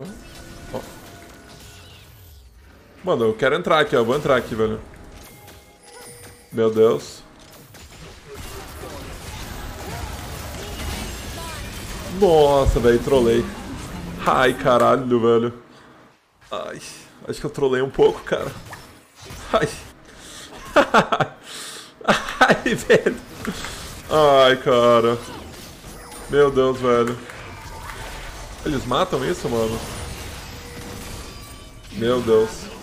Ó. Mano, eu quero entrar aqui, ó. Eu vou entrar aqui, velho. Meu Deus. Nossa, velho, trolei. Ai, caralho, velho. Ai, acho que eu trolei um pouco, cara. Ai. Ai, velho. Ai, cara. Meu Deus, velho. Eles matam isso, mano? Meu Deus.